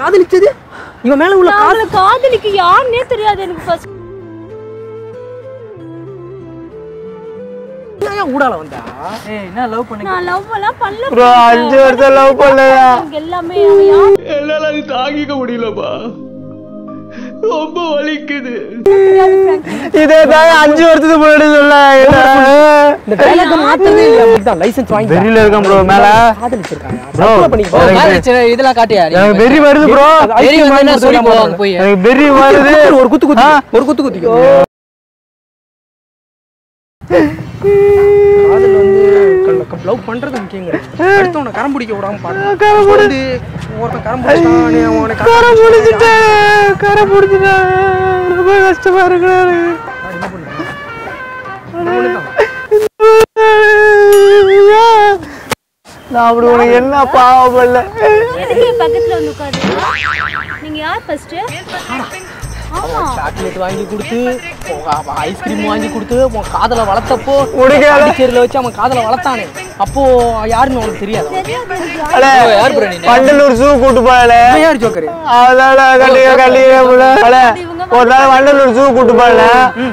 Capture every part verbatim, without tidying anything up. காதலிச்சது இவன் மேல உள்ள காதல காதலிக்கு யாருனே தெரியாது எனக்கு ஃபர்ஸ்ட் நான் ஏன் ஊடால வந்தா ஏய் நான் லவ் பண்ணேன் நான் லவ்லாம் பண்ணல bro அஞ்சு வருஷம் லவ் பண்ணலையா எல்லாமே யார் எல்லல நீ தாங்கிக்க முடியலப்பா ரொம்ப வலிக்குது இதே தான் அஞ்சு வருஷத்துக்கு முன்னாடி சொன்னாங்க இந்த டைலாக் மாத்தவே இல்ல இதான் லைசென்ஸ் வாங்கி வெரியில இருக்க bro மேல காதலிச்சிருக்காங்க சப்ளை பண்ணி போ காதலிச்ச இதெல்லாம் காட்டியா எனக்கு வெரி வருது bro வெரி வந்தா சொல்லி போவாங்க போய் எனக்கு வெரி வருது ஒரு குத்து குத்து ஒரு குத்து குத்தி காதல் வந்து லவ் பண்றது முக்கியங்க அடுத்து உன கரம் பிடிக்க விடாம பாரு கரம் பிடி ஒருத்த கரம் பிடிச்சானே அவன கரம் பிடிச்சிட்ட கரை பிடிச்சிட்டா ரொம்ப கஷ்டமா இருக்கிறாரு நான் அப்படி உனக்கு என்ன பாவம் பண்ணல எதுக்கு பக்கத்துல வந்து உட்காரு நீங்க யார் ஃபர்ஸ்ட் ஆமா சாக்லேட் வாங்கி கொடுத்து ஐஸ்கிரீம் வாங்கி கொடுத்து அவன் காதல வளர்த்தப்போ உடகேரியில வச்சு அவன் காதல வளர்த்தானே அப்போ யாருன்னு உங்களுக்கு தெரியாது அட யார் bro நீ வண்டலூர் ஜூ கூட்டி போயலே யார் ஜோக்கர் அடடா கல்லிய கல்லிய புள்ள அட ஒரு நாள் வண்டலூர் ஜூ கூட்டி போயலே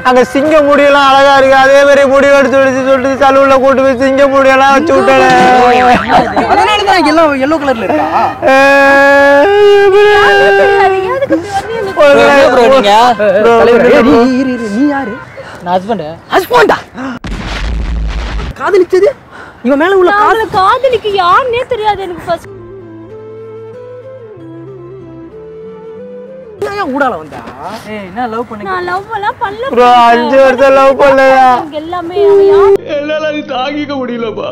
அங்க சிங்க முடி எல்லாம் அழகா இருக்கு அதே மாதிரி முடி எடுத்து எடுத்து சொல்லிட்டு சலூன்ல கூட்டி போய் சிங்க முடி எல்லாம் வச்சு விட்டானே அதனால தான் எல்லோ எல்லோ கலர்ல இருக்கா காதலிச்சது இவன் மேல உள்ள காதல காதலிக்கு யாருனே தெரியாது எனக்கு ஃபர்ஸ்ட் நான் ஏன் ஊடால வந்தா ஏய் நான் லவ் பண்ணேன் நான் லவ்லாம் பண்ணல bro அஞ்சு வருஷம் லவ் பண்ணலையா எல்லாமே யார் எல்லல நீ தாங்கிக்க முடியலப்பா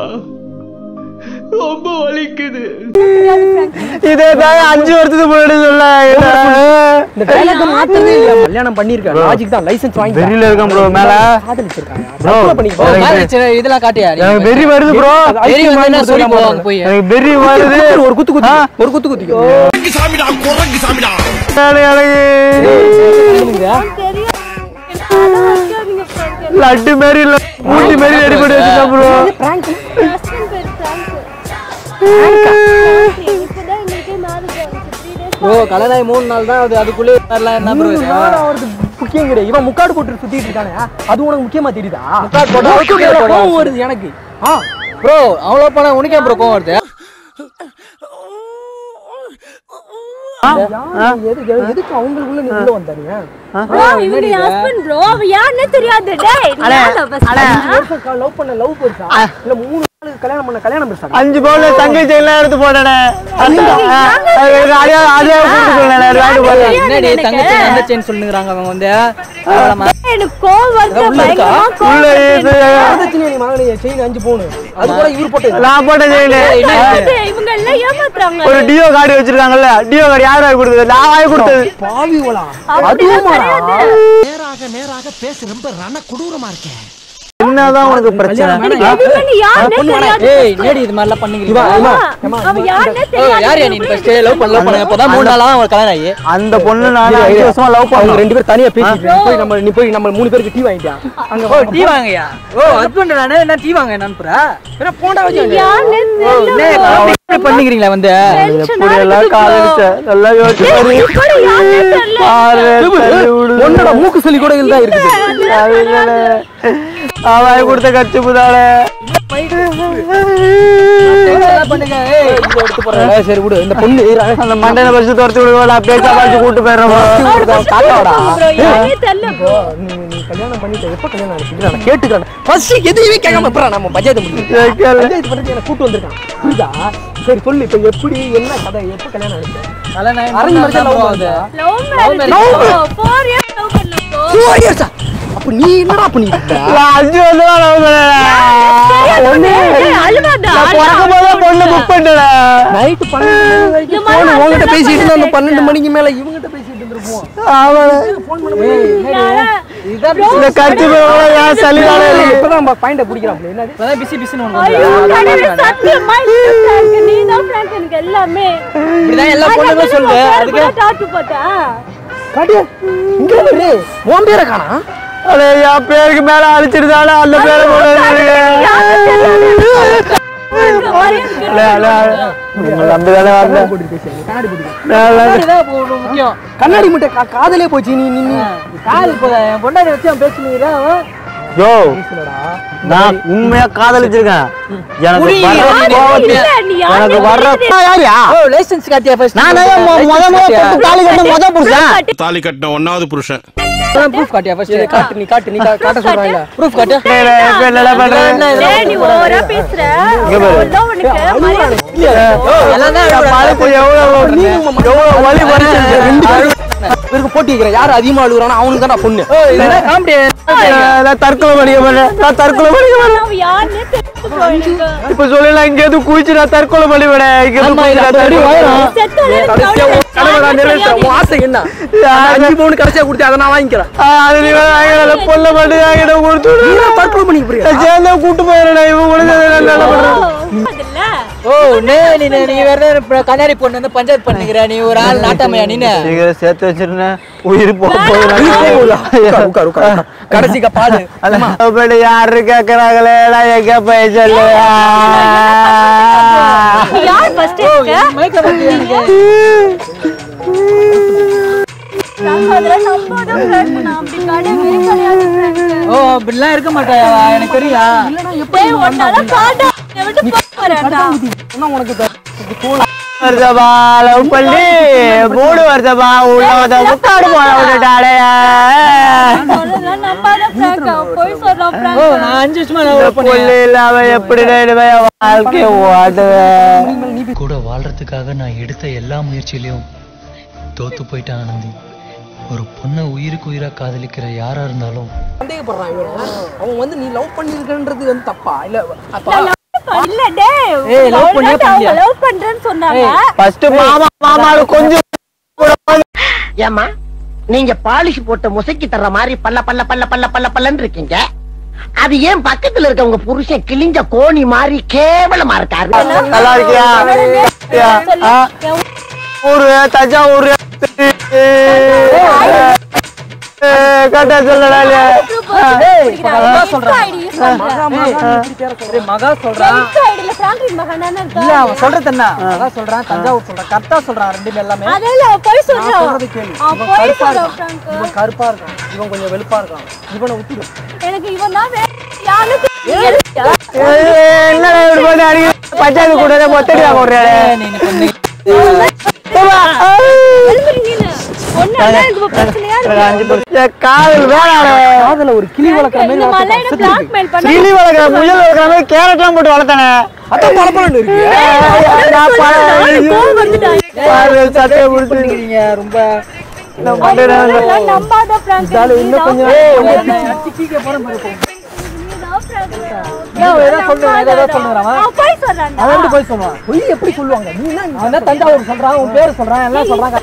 ரொம்ப வலிக்குது இதே தான் அஞ்சு வருஷத்துக்கு முன்னாடி சொன்னாங்க இந்த டைலாக் மாத்தவே இல்ல கல்யாணம் பண்ணிருக்காங்க லாஜிக் தான் லைசென்ஸ் வாங்கி வெரியில இருக்க bro மேல காதலிச்சிருக்காங்க சப்ளை பண்ணி போ காதலிச்ச இதெல்லாம் காட்டியா எனக்கு வெரி வருது bro வெரி வந்தா சொல்லி போவாங்க போய் எனக்கு வெரி வருது ஒரு குத்து குத்தி ஒரு குத்து குத்தி குட்டி சாமிடா குரங்கி சாமிடா அடே அடே லட்டு மேரி மூட்டி மேரி ரெடி பண்ணி வச்சிருக்கா bro bro கலனாய் மூணு நாள் தான் அது அதுக்குள்ள வரலாம் என்ன bro நான் அவருக்கு முக்கியம் கிடையாது இவன் முக்காடு போட்டு சுத்திட்டு இருக்கானே அது உனக்கு முக்கியமா தெரியுதா முக்காடு போட்டு அவருக்கு கோவம் வருது எனக்கு ஆ bro அவ்ளோ பணம் உனக்கு ஏன் bro கோவம் வருது எதுக்கு எதுக்கு அவங்களுக்குள்ள நீ உள்ள வந்தானே bro இவங்க ஹஸ்பண்ட் bro அவ யாருனே தெரியாது டேய் நான் லவ் பண்ண லவ் போச்சா இல்ல மூணு கல்யாணம் பண்ண கல்யாணம் பேசா அஞ்சு பவுல தங்க செயின்லாம் எடுத்து போடனே அது ஆடியா ஆடியா கூட்டி போறானே ராடு போறா என்னடி தங்க செயின் அந்த செயின் சொல்லுங்கறாங்க அவங்க வந்து எனக்கு கோவம் வந்து பயங்கரமா கோவம் இது அந்த செயின் நீ மகனே செயின் அஞ்சு பவுன் அது கூட இவர் போட்டது நான் போட்ட செயின் இவங்க எல்லாம் ஏமாத்துறாங்க ஒரு டியோ காடி வச்சிருக்காங்கல டியோ காடி யார் வாங்கி கொடுத்தது நான் வாங்கி கொடுத்தது பாவிங்களா அதுமா நேராக நேராக பேச ரொம்ப ரண கொடூரமா இருக்கே என்னதான் உனக்கு பிரச்சனை நீ யாரே தெரியாது ஏய் நேடி இது மாதிரி எல்லாம் பண்ணீங்க இவா அவ யாரே தெரியாது யாரே நீ ஃபர்ஸ்ட் லவ் பண்ணலாம் பண்ண அப்பதான் மூணு நாளா அவ கல்யாணம் ஆயி அந்த பொண்ணு நான் ஐந்து வருஷமா லவ் பண்ணோம் ரெண்டு பேர் தனியா பேசிட்டு போய் நம்ம நீ போய் நம்ம மூணு பேருக்கு டீ வாங்கியா அங்க ஓ டீ வாங்கயா ஓ ஹஸ்பண்ட் நானே நான் டீ வாங்க நான் புற வேற போண்டா வச்சு யாரே என்ன பண்ணீங்கறீங்களா வந்து புரியலாம் காலிச்ச நல்லா யோசிச்சு பாரு யாரே தெரியல பாரு உன்னோட மூக்கு சளி கூட இல்ல இருக்குது அது இல்ல ஆவாய் குடுத்த கட்சி புதாளே என்ன பண்ணுங்க ஏய் இது எடுத்து போறடா சரி விடு இந்த பொண்ணு அந்த மண்டையில வச்சு தரத்து விடுவாடா பேச்சா பாத்து கூட்டி போறறமா காட்டாடா நீ தெல்ல போ நீ கல்யாணம் பண்ணிட்ட எப்ப கல்யாணம் ஆச்சு நான் கேட்கறேன் ஃபர்ஸ்ட் எதுவுமே கேட்காம போறா நம்ம பஞ்சாயத்து முடிஞ்சு பஞ்சாயத்து பண்ணி என்ன கூட்டி வந்திருக்கான் புரியுதா சரி சொல்லு இப்போ எப்படி என்ன கதை எப்ப கல்யாணம் ஆச்சு கல்யாணம் அரேஞ்ச் மேரேஜ் லவ் ஆகுது love marriage four years love பண்ணோம் ஃபோர் இயர்ஸ் அப்ப நீ என்னடா பண்ணிட்ட அஞ்சு வருஷமா லவ் பண்ணல ஒண்ணே அழுவாதடா போறப்போ பொண்ணு புக் பண்ணடா நைட் பன்னெண்டு மணி உன்கிட்ட பேசிட்டு இருந்தே பன்னெண்டு மணிக்கு மேல இவங்கிட்ட பேசிட்டு இருந்திருப்போம் ஆமா ஃபோன் பண்ணி இத கட்டி போறவள யா சலிடானே இப்பதான் பாயிண்ட புடிக்கறான் என்னது இப்பதான் பிஸி பிஸின்னு வந்து சத்தியமா நீ தான் ஃப்ரெண்ட் எனக்கு எல்லாமே இதான் எல்லா பொண்ணுங்க சொல்லு அதுக்கு டாட்டு போட்டா காடி இங்க வரே ஓம்பேர காணா அட யா பேருக்கு மேல அழிச்சிடுறானே அந்த பேரை போடுறீங்க கண்ணாடி முட்டை காதலே போச்சு. நீ பொண்டாடி வச்சு பேசுனீங்களா? யோ நான் உண்மையா காதலிச்சிருக்கேன். எனக்கு வர்ற யாரியா லைசென்ஸ் காட்டியா? ஃபர்ஸ்ட் நான் முத முத தாலி கட்ட முத புருஷன் தாலி கட்ட ஒண்ணாவது புருஷன் நான் ப்ரூஃப் காட்டியா? ஃபர்ஸ்ட் நீ காட்டு நீ காட்டு நீ காட்ட சொல்றாங்க ப்ரூஃப் காட்டு. ஏய் என்னடா பண்ற நீ? ஓரா பேசுற ஒண்ணு உனக்கு எல்லாம் தான் பாலுக்கு எவ்வளவு நீ எவ்வளவு வலி வர இருக்கு போட்டி வைக்கிறேன். யார் அதிகமா அழுகுறானோ அவனுக்கு தான் பொண்ணு. என்ன காமெடி தற்கொலை பண்ணிக்க போறேன். நான் தற்கொலை பண்ணிக்க போறேன். இப்ப சொல்லலாம் இங்க எதுவும் குளிச்சு நான் தற்கொலை பண்ணிவிடேன். இங்க ஆசை என்ன அஞ்சு பவுன் கடைசியா கொடுத்து அதை நான் வாங்கிக்கிறேன். பொண்ணை மட்டும் கொடுத்து தற்கொலை பண்ணிக்க போறீங்க. சேர்ந்தா கூட்டு போயிடறேன். இவன் கூட நல்லா பண்றேன். ஓ நே நீ நீ வேற கண்ணாடி பொண்ணு வந்து பஞ்சாயத்து பண்ணுகிற நீ ஒரு ஆள் நாட்டாமையா? நீ சேர்த்து வச்சிருந்த உயிர் போக கடைசிக்க பாடு அப்படி யாரு கேக்குறாங்களே எங்க போய் சொல்லு அப்படிலாம் இருக்க மாட்டா எனக்கு தெரியா? கூட வாழ்றதுக்காக நான் எடுத்த எல்லா முயற்சியிலும் தோத்து போயிட்டேன் ஆனந்தி. ஒரு பொண்ணை உயிருக்கு உயிரா காதலிக்கிற யாரா இருந்தாலும் அவங்க வந்து நீ லவ் பண்ணிருக்கன்றது வந்து தப்பா இல்ல? இல்ல டேய் ஏய் லவ் பண்ண பண்ணியா? லவ் பண்றேன்னு சொன்னாங்க. ஃபர்ஸ்ட் மாமா மாமால கொஞ்சம் ஏமா நீங்க பாலிஷ் போட்டு முசக்கி தர மாதிரி பல்ல பல்ல பல்ல பல்ல பல்ல பல்லன்னு இருக்கீங்க. அது ஏன் பக்கத்துல இருக்க உங்க புருஷன் கிழிஞ்ச கோணி மாதிரி கேவலமா இருக்காரு. நல்லா இருக்கியா? ஒரு தஞ்சாவூர் கட்ட சொல்லடா. மகா சொல்றான் தஞ்சாவூர் சொல்றான் கரெக்டா சொல்றான் ரெண்டுமே எல்லாமே இவன் கருப்பா இருக்கான் இவன் கொஞ்சம் வெளுப்பா இருக்கான் இவனை ஊத்திடும் எனக்கு இவன் தான் பஞ்சாயத்து கூட மொத்தடியா தஞ்சாவூர் சொல்றான் உன் பேரு சொல்றான் எல்லாம் சொல்றாங்க.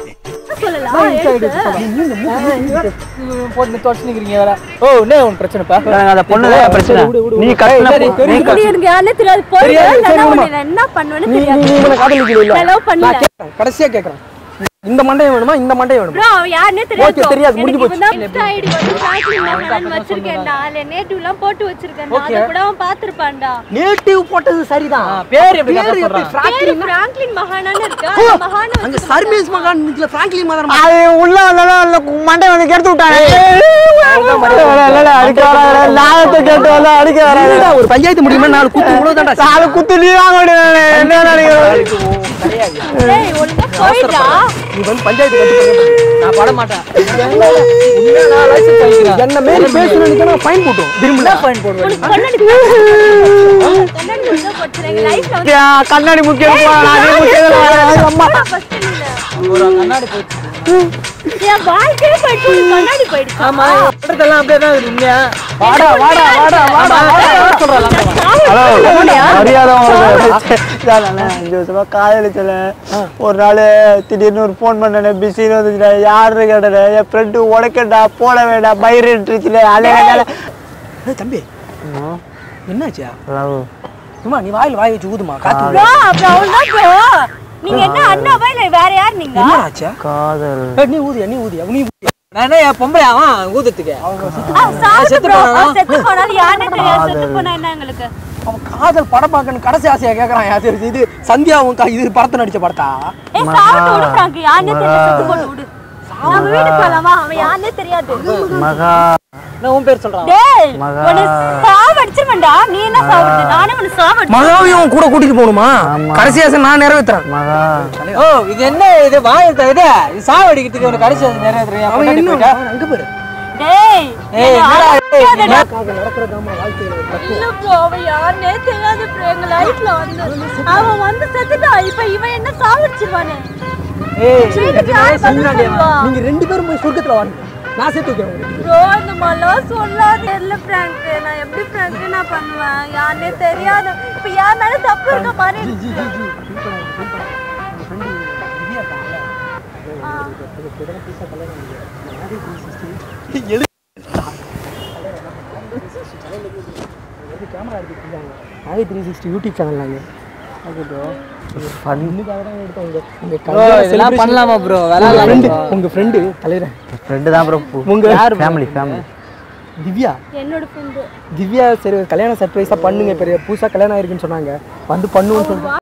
கடைசியா கேக்குறேன் இந்த மண்டையை வேணுமா இந்த மண்டையை வேணுமா? யாருனே தெரியாது. தெரியாது முடிஞ்சு போச்சு. நான் வச்சிருக்கேன் நாளே நேட்டிவ்லாம் போட்டு வச்சிருக்கேன். நான் கூட பாத்துறேன்டா. நேட்டிவ் போட்டது சரிதான். பேர் எப்படி கரெக்ட்டா சொல்றான்? பிராங்க்லின் பிராங்க்லின் மகானான இருக்கா? மகானா அந்த சர்மேஸ் மகான் இதுல பிராங்க்லின் மகான் அது உள்ள வந்தல மண்டைய வந்து கேட்டு விட்டானே. இல்லல அடிக்க வரானே. நாளைக்கு கேட்டு வர அடிக்க வரானே. ஒரு பஞ்சாயத்து முடியுமா நாளை குத்து இவ்வளவுதான்டா. நாளை குத்து நீ வாங்கடா. என்ன நினைக்கிறீங்க? ஏய் ஒழுங்கா போய்டா. இவன் பஞ்சாயத்து கட்டுறான். நான் பாட மாட்டேன். என்ன நான் லைசென்ஸ் வாங்கிக்கிறேன். என்ன மேல பேசணும் நினைச்சா ஃபைன் போடுவோம். திரும்ப ஃபைன் போடுவோம். கண்ணாடி கண்ணாடி முக்கியம் போடுறீங்க லைஃப்ல வந்து. கண்ணாடி முக்கியம் போ. அது முக்கியம் அம்மா. ஒரு கண்ணாடி போச்சு. ஏன் வாழ்க்கையே போயிடுச்சு. கண்ணாடி போயிடுச்சு. ஆமா. படுதெல்லாம் அப்படியே தான் இருந்துங்க. வாடா வாடா வாடா வாடா சொல்றாங்க. ஹலோ. மரியாதை காதலிச்சல ஒரு நாள் திடீர்னு ஒரு போன் பண்ண பிஸின்னு வந்து யாரு கேட்டல என் ஃப்ரெண்டு உடைக்கடா போட வேண்டாம் பயிரிட்டுல அலையா தம்பி என்னாச்சியா சும்மா நீ வாயில் வாய் வச்சு ஊதுமா காத்து நீங்க என்ன அண்ணாவா இல்ல வேற யார் நீங்க என்னாச்சா காதல் நீ ஊதியா நீ ஊதியா நீ நானே பொம்பளையாவா ஊதுத்துக்க அவங்க செத்து போறாங்க செத்து போறாங்க யாருன்னு தெரியாது செத்து போனா என்ன உங்களுக்கு அவன் காதல் படம் பார்க்கணும் கடைசி ஆசையா கேக்குறான். யாரு இது சந்தியா உங்க இது படத்தை நடிச்ச படத்தா? ஏ சாவுட்டு விடு பிராங்கி, யானே தெரியாது போடு விடு. நம்ம வீட்டுக்கு போலாமா? அவன் யானே தெரியாது. மகா நான் உன் பேர் சொல்றான். டேய் உன்னை சாவடிச்சிரேன்டா. நீ என்ன சாவுடு? நானே உன்னை சாவடி. மகாவையும் கூட கூட்டிட்டு போணுமா? கடைசி ஆசை நான் நிறைவேற்றேன். மகா ஓ இது என்ன இது வாயடா இது? இது சாவடிக்கிறதுக்கு ஒரு கடைசி ஆசை நிறைவேற்றறியா? போடா அங்க போடு. டேய் ஏய் என்னடா காது நடக்குறதாமா? வாழ்க்கையில தப்பு இல்ல. அவ யாரே தெரியாது பிரேங்க லைட்ல வந்து அவ வந்து செத்துட்டா. இப்போ இவன் என்ன சாவடிச்சிடுவானே? ஏய் நீங்க ரெண்டு பேரும் போய் சொர்க்கத்துல வாங்க. நான் செத்துட்டேன் bro. இந்த மாலா சொல்லாத இல்ல பிரேங்க. நான் எப்படி பிரேங்க நான் பண்ணுவேன்? யாரே தெரியாது. இப்போ யார் மேல தப்பு இருக்க மாதிரி இருக்கு. எது கேமரா எடுத்து இருக்காங்க. ஆதி த்ரீ சிக்ஸ்டி யூடியூப் சேனல்ல. Okay bro. ஃபன் இதுக்காக தான் எடுத்தாங்க. உங்க கல்யாணம் பண்ணலாமா bro? வரலாம். உங்க friend தலையரே. friend தான் bro. உங்க family family. திவ்யா என்னோட friend. திவ்யா சரி கல்யாண சர்ப்ரைஸா பண்ணுங்க. பெரிய பூசா கல்யாணம் ஆயிருக்குன்னு சொன்னாங்க. வந்து பண்ணுவோம்னு சொல்றாங்க.